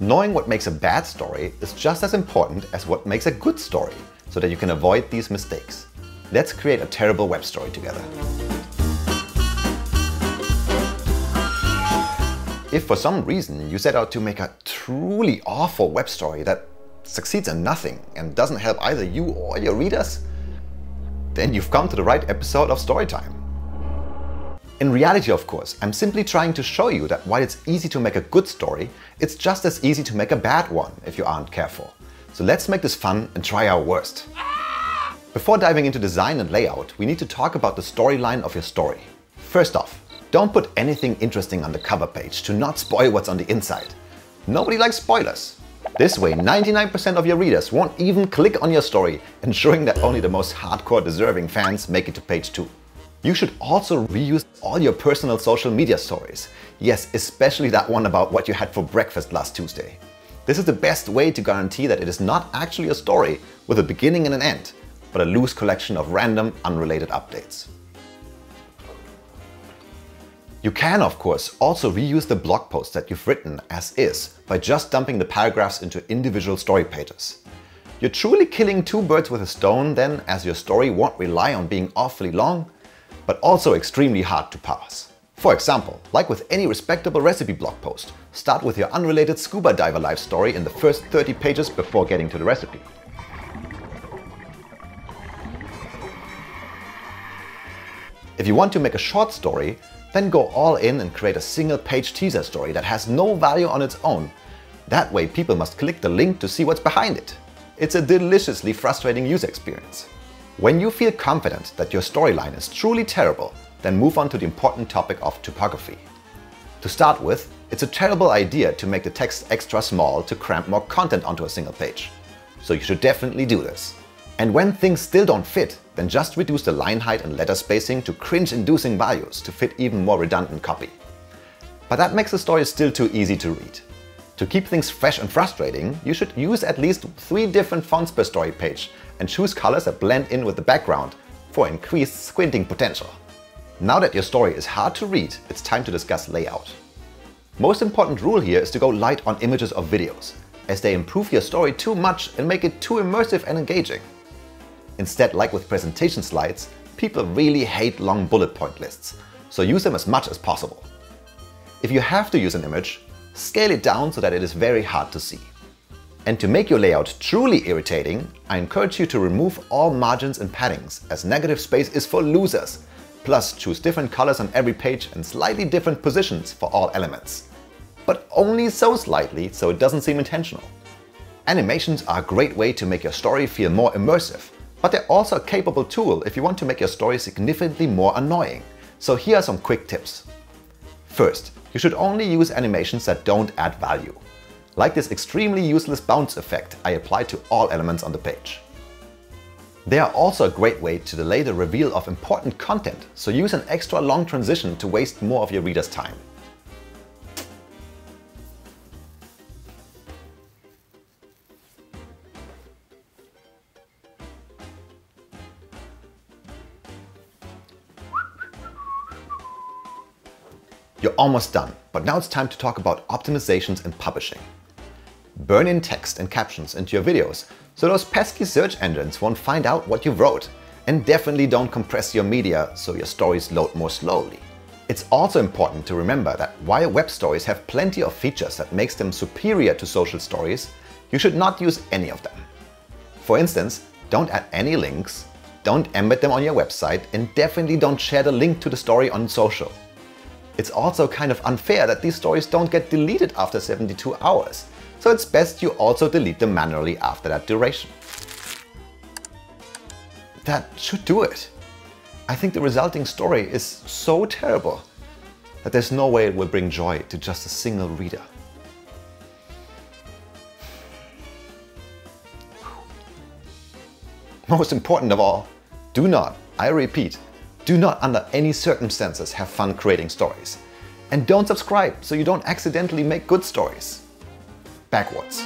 Knowing what makes a bad story is just as important as what makes a good story, so that you can avoid these mistakes. Let's create a terrible web story together. If for some reason you set out to make a truly awful web story that succeeds in nothing and doesn't help either you or your readers, then you've come to the right episode of Storytime. In reality, of course, I'm simply trying to show you that while it's easy to make a good story, it's just as easy to make a bad one if you aren't careful. So let's make this fun and try our worst. Before diving into design and layout, we need to talk about the storyline of your story. First off, don't put anything interesting on the cover page to not spoil what's on the inside. Nobody likes spoilers. This way, 99% of your readers won't even click on your story, ensuring that only the most hardcore deserving fans make it to page 2. You should also reuse all your personal social media stories. Yes, especially that one about what you had for breakfast last Tuesday. This is the best way to guarantee that it is not actually a story with a beginning and an end, but a loose collection of random, unrelated updates. You can, of course, also reuse the blog post that you've written as is by just dumping the paragraphs into individual story pages. You're truly killing two birds with a stone then, as your story won't rely on being awfully long, but also extremely hard to parse. For example, like with any respectable recipe blog post, start with your unrelated scuba diver life story in the first 30 pages before getting to the recipe. If you want to make a short story, then go all in and create a single page teaser story that has no value on its own. That way people must click the link to see what's behind it. It's a deliciously frustrating user experience. When you feel confident that your storyline is truly terrible, then move on to the important topic of typography. To start with, it's a terrible idea to make the text extra small to cram more content onto a single page. So you should definitely do this. And when things still don't fit, then just reduce the line height and letter spacing to cringe-inducing values to fit even more redundant copy. But that makes the story still too easy to read. To keep things fresh and frustrating, you should use at least 3 different fonts per story page and choose colors that blend in with the background for increased squinting potential. Now that your story is hard to read, it's time to discuss layout. Most important rule here is to go light on images or videos, as they improve your story too much and make it too immersive and engaging. Instead, like with presentation slides, people really hate long bullet point lists, so use them as much as possible. If you have to use an image, scale it down so that it is very hard to see. And to make your layout truly irritating, I encourage you to remove all margins and paddings, as negative space is for losers. Plus, choose different colors on every page and slightly different positions for all elements. But only so slightly, so it doesn't seem intentional. Animations are a great way to make your story feel more immersive, but they're also a capable tool if you want to make your story significantly more annoying. So here are some quick tips. First, you should only use animations that don't add value. Like this extremely useless bounce effect I apply to all elements on the page. They are also a great way to delay the reveal of important content, so use an extra long transition to waste more of your reader's time. You're almost done, but now it's time to talk about optimizations and publishing. Burn in text and captions into your videos, so those pesky search engines won't find out what you wrote. And definitely don't compress your media, so your stories load more slowly. It's also important to remember that while web stories have plenty of features that makes them superior to social stories, you should not use any of them. For instance, don't add any links, don't embed them on your website, and definitely don't share the link to the story on social. It's also kind of unfair that these stories don't get deleted after 72 hours, so it's best you also delete them manually after that duration. That should do it. I think the resulting story is so terrible that there's no way it will bring joy to just a single reader. Most important of all, do not, I repeat, do not under any circumstances have fun creating stories. And don't subscribe so you don't accidentally make good stories. Backwards.